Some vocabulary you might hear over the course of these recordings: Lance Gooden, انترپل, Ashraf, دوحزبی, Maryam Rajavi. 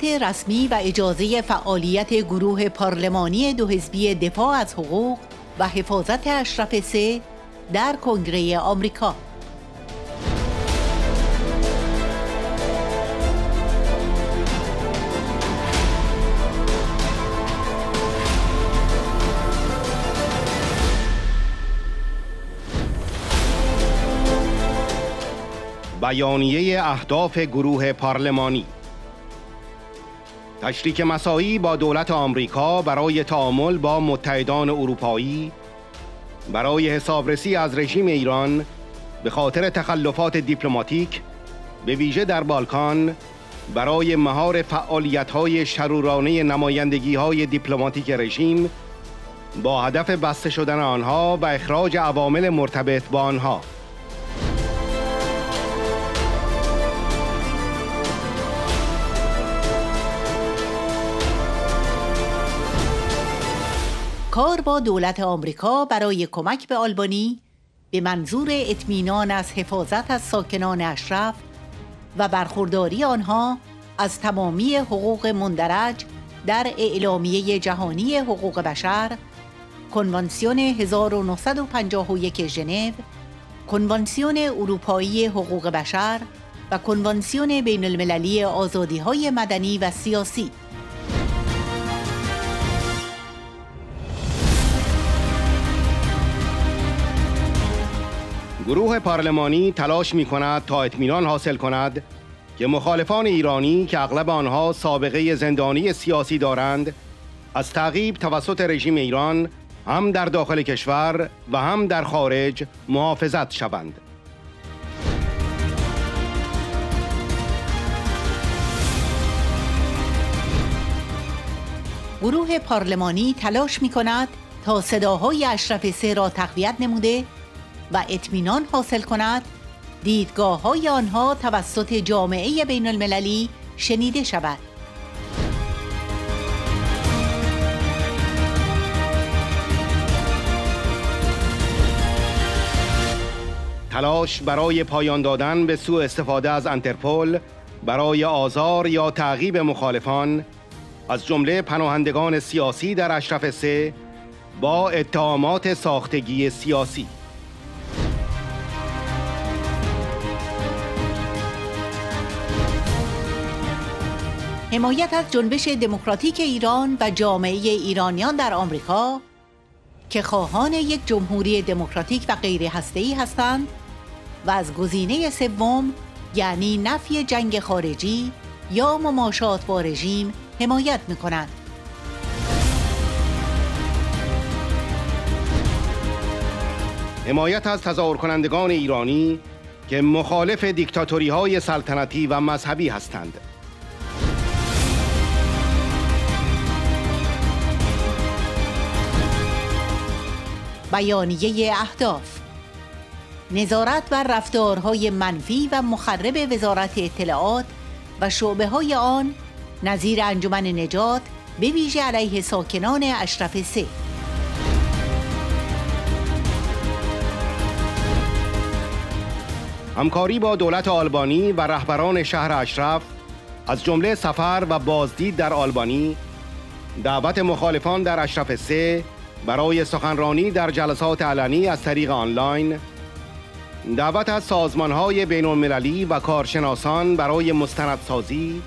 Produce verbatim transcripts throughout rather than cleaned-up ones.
ثبت رسمی و اجازه فعالیت گروه پارلمانی دو حزبی دفاع از حقوق و حفاظت اشرف سه در کنگره آمریکا. بیانیه اهداف گروه پارلمانی: تشریک مساعی با دولت آمریکا برای تعامل با متحدان اروپایی برای حسابرسی از رژیم ایران به خاطر تخلفات دیپلماتیک به ویژه در بالکان برای مهار فعالیت‌های شرورانه نمایندگی‌های دیپلماتیک رژیم با هدف بسته شدن آنها و اخراج عوامل مرتبط با آنها. کار با دولت آمریکا برای کمک به آلبانی به منظور اطمینان از حفاظت از ساکنان اشرف و برخورداری آنها از تمامی حقوق مندرج در اعلامیه جهانی حقوق بشر، کنوانسیون هزار و نهصد و پنجاه و یک ژنو، کنوانسیون اروپایی حقوق بشر و کنوانسیون بین المللی آزادی‌های مدنی و سیاسی. گروه پارلمانی تلاش می کند تا اطمینان حاصل کند که مخالفان ایرانی که اغلب آنها سابقه زندانی سیاسی دارند از تعقیب توسط رژیم ایران هم در داخل کشور و هم در خارج محافظت شوند. گروه پارلمانی تلاش می کند تا صداهای اشرف سه را تقویت نموده و اطمینان حاصل کند دیدگاه‌های آنها توسط جامعه بین المللی شنیده شود. تلاش برای پایان دادن به سوء استفاده از انترپل برای آزار یا تعقیب مخالفان از جمله پناهندگان سیاسی در اشرف سه با اتهامات ساختگی سیاسی. حمایت از جنبش دموکراتیک ایران و جامعه ایرانیان در آمریکا که خواهان یک جمهوری دموکراتیک و غیر هسته‌ای هستند و از گزینه سوم یعنی نفی جنگ خارجی یا مماشات با رژیم حمایت می‌کنند. حمایت از تظاهرکنندگان ایرانی که مخالف دیکتاتوری‌های سلطنتی و مذهبی هستند. بیانیه اهداف: نظارت بر رفتارهای منفی و مخرب وزارت اطلاعات و شعبه‌های آن نظیر انجمن نجات به ویژه علیه ساکنان اشرف سه. همکاری با دولت آلبانی و رهبران شهر اشرف از جمله سفر و بازدید در آلبانی، دعوت مخالفان در اشرف سه برای سخنرانی در جلسات علنی از طریق آنلاین، دعوت از سازمان‌های بین‌المللی و کارشناسان برای مستندسازی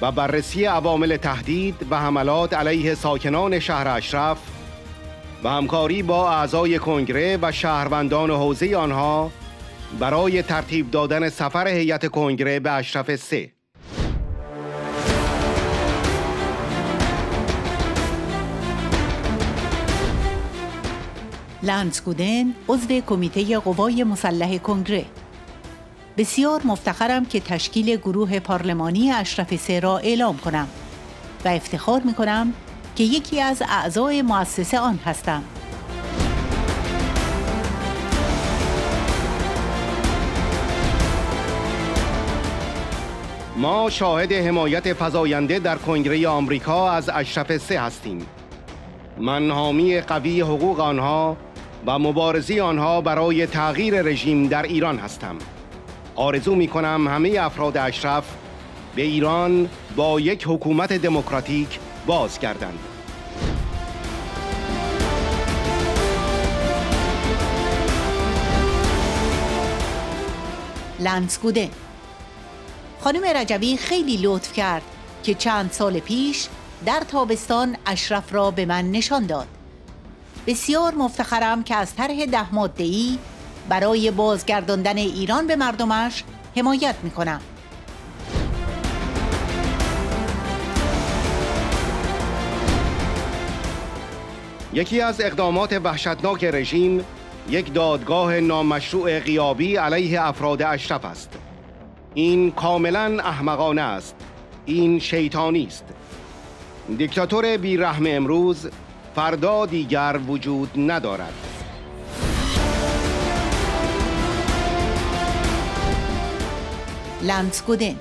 و بررسی عوامل تهدید و حملات علیه ساکنان شهر اشرف و همکاری با اعضای کنگره و شهروندان حوزه آنها برای ترتیب دادن سفر هیئت کنگره به اشرف سه. لنس گودن، عضو کمیته قوای مسلح کنگره: بسیار مفتخرم که تشکیل گروه پارلمانی اشرف سه را اعلام کنم و افتخار می کنم که یکی از اعضای مؤسسه آن هستم. ما شاهد حمایت فزاینده در کنگره آمریکا از اشرف سه هستیم. من حامی قوی حقوق آنها و مبارزی آنها برای تغییر رژیم در ایران هستم. آرزو می کنم همه افراد اشرف به ایران با یک حکومت دموکراتیک بازگردند. لنس گودن. خانم رجوی خیلی لطف کرد که چند سال پیش در تابستان اشرف را به من نشان داد. بسیار مفتخرم که از طرح ده ماده‌ای برای بازگرداندن ایران به مردمش حمایت می‌کنم. یکی از اقدامات وحشتناک رژیم یک دادگاه نامشروع غیابی علیه افراد اشرف است. این کاملا احمقانه است. این شیطانی است. دیکتاتور بی‌رحم امروز فردا دیگر وجود ندارد. لنس گودن.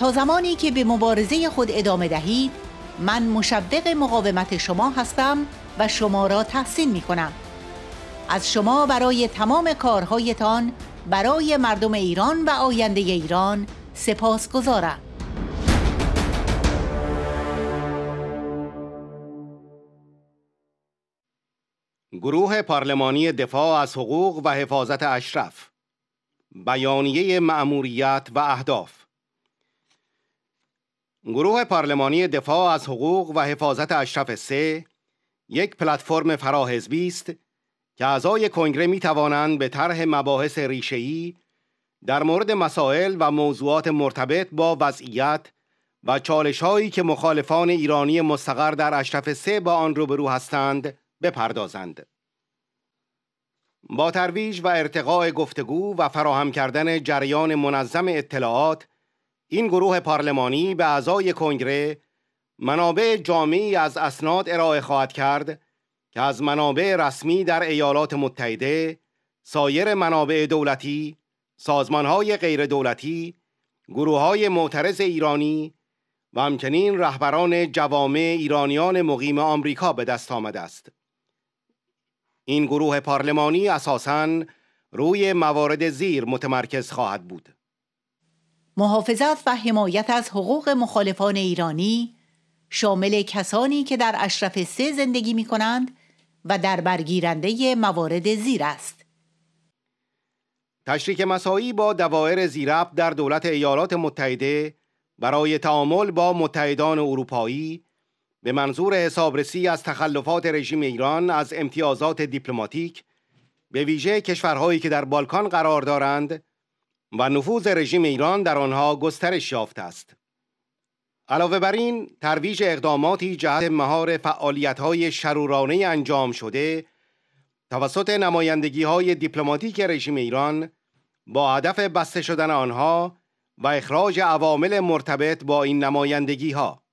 تا زمانی که به مبارزه خود ادامه دهید، من مشوق مقاومت شما هستم و شما را تحسین می کنم. از شما برای تمام کارهایتان برای مردم ایران و آینده ایران سپاسگزارم. گروه پارلمانی دفاع از حقوق و حفاظت اشرف. بیانیه مأموریت و اهداف. گروه پارلمانی دفاع از حقوق و حفاظت اشرف سه یک پلتفرم فراحزبی است که اعضای کنگره می توانند به طرح مباحث ریشه‌ای در مورد مسائل و موضوعات مرتبط با وضعیت و چالش‌هایی که مخالفان ایرانی مستقر در اشرف سه با آن روبرو هستند بپردازند. با ترویج و ارتقاء گفتگو و فراهم کردن جریان منظم اطلاعات، این گروه پارلمانی به اعضای کنگره منابع جامعی از اسناد ارائه خواهد کرد که از منابع رسمی در ایالات متحده، سایر منابع دولتی، سازمانهای غیر دولتی، گروههای معترض ایرانی و همچنین رهبران جوامع ایرانیان مقیم آمریکا به دست آمده است. این گروه پارلمانی اساساً روی موارد زیر متمرکز خواهد بود: محافظت و حمایت از حقوق مخالفان ایرانی شامل کسانی که در اشرف سه زندگی می کنند و در برگیرنده موارد زیر است. تشریک مساعی با دوائر زیراب در دولت ایالات متحده برای تعامل با متحدان اروپایی به منظور حسابرسی از تخلفات رژیم ایران از امتیازات دیپلماتیک به ویژه کشورهایی که در بالکان قرار دارند و نفوذ رژیم ایران در آنها گسترش یافته است. علاوه بر این، ترویج اقداماتی جهت مهار فعالیت‌های شرورانه انجام شده توسط نمایندگی‌های دیپلماتیک رژیم ایران با هدف بسته شدن آنها و اخراج عوامل مرتبط با این نمایندگی‌ها.